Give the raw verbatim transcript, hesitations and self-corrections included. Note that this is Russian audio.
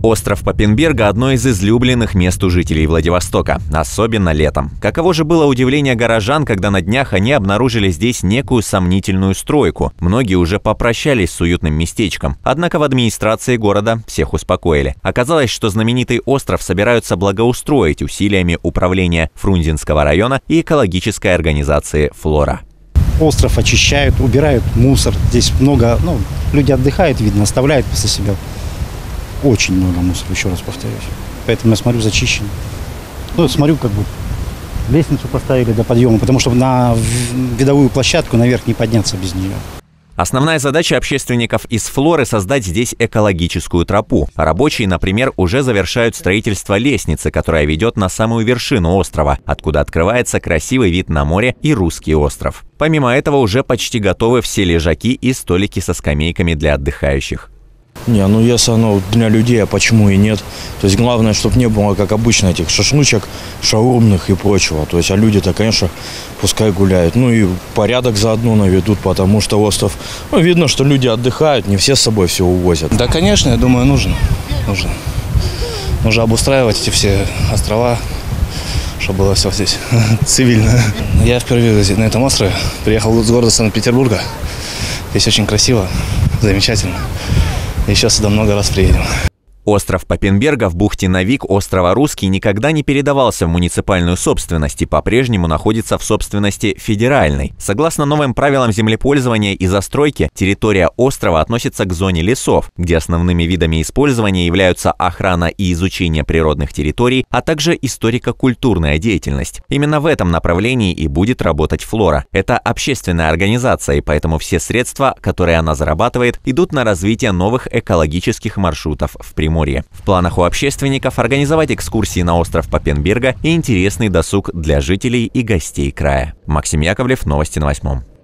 Остров Папенберга – одно из излюбленных мест у жителей Владивостока, особенно летом. Каково же было удивление горожан, когда на днях они обнаружили здесь некую сомнительную стройку. Многие уже попрощались с уютным местечком. Однако в администрации города всех успокоили. Оказалось, что знаменитый остров собираются благоустроить усилиями управления Фрунзенского района и экологической организации «Флора». Остров очищают, убирают мусор. Здесь много, ну, люди отдыхают, видно, оставляют после себя. Очень много мусора, еще раз повторюсь. Поэтому я смотрю, зачищено. Ну, смотрю, как бы лестницу поставили до подъема, потому что на видовую площадку наверх не подняться без нее. Основная задача общественников из «Флоры» – создать здесь экологическую тропу. Рабочие, например, уже завершают строительство лестницы, которая ведет на самую вершину острова, откуда открывается красивый вид на море и Русский остров. Помимо этого, уже почти готовы все лежаки и столики со скамейками для отдыхающих. Не, ну если оно для людей, а почему и нет? То есть главное, чтобы не было, как обычно, этих шашлычек, шаурмных и прочего. То есть, а люди-то, конечно, пускай гуляют. Ну и порядок заодно наведут, потому что остров, ну, видно, что люди отдыхают, не все с собой все увозят. Да, конечно, я думаю, нужно. Нужно, нужно обустраивать эти все острова, чтобы было все здесь цивильно. Я впервые на этом острове приехал из города Санкт-Петербурга. Здесь очень красиво, замечательно. Еще сюда много раз приедем. Остров Папенберга в бухте Новик острова Русский никогда не передавался в муниципальную собственность и по-прежнему находится в собственности федеральной. Согласно новым правилам землепользования и застройки, территория острова относится к зоне лесов, где основными видами использования являются охрана и изучение природных территорий, а также историко-культурная деятельность. Именно в этом направлении и будет работать «Флора». Это общественная организация, и поэтому все средства, которые она зарабатывает, идут на развитие новых экологических маршрутов в Приморье. В планах у общественников организовать экскурсии на остров Папенберга и интересный досуг для жителей и гостей края. Максим Яковлев, новости на восьмом.